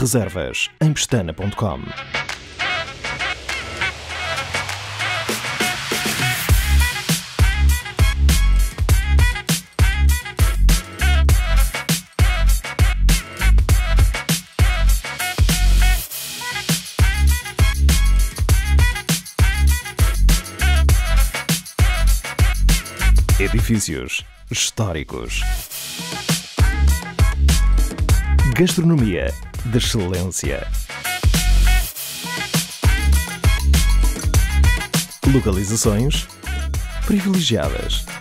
Reservas em pestana.com. Edifícios históricos. Gastronomia de excelência. Localizações privilegiadas.